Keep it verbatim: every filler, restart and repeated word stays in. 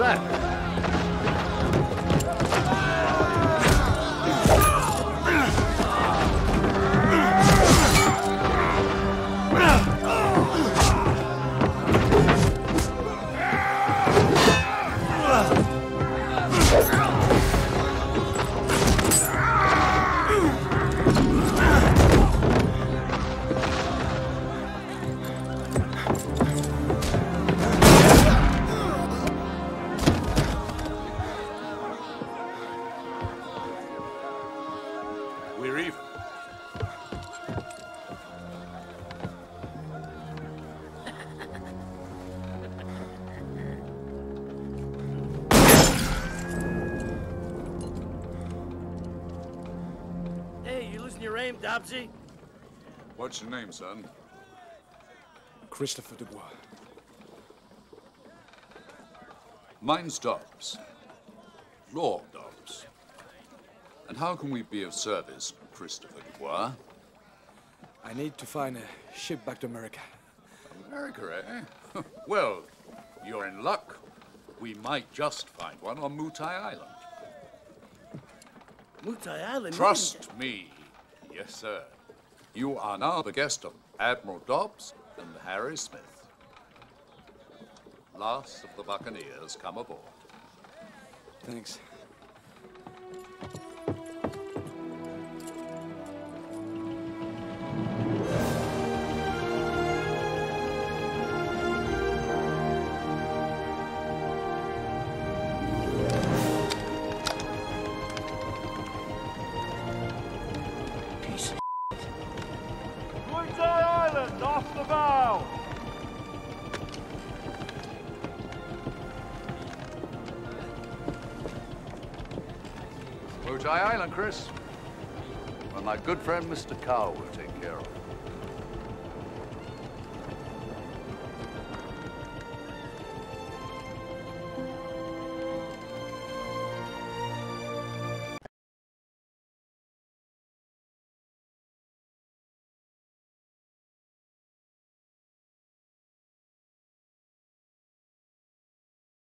that? Dobbsy? What's your name, son? Christopher Dubois. Mine's Dobbs. Lord Dobbs. And how can we be of service, Christopher Dubois? I need to find a ship back to America. America, eh? Well, you're in luck. We might just find one on Muay Thai Island. Muay Thai Island? Trust me. Yes, sir. You are now the guest of Admiral Dobbs and Harry Smith. Last of the buccaneers, come aboard. Thanks. Muay Thai Island, Chris. Well, my good friend Mister Cow will take care of it.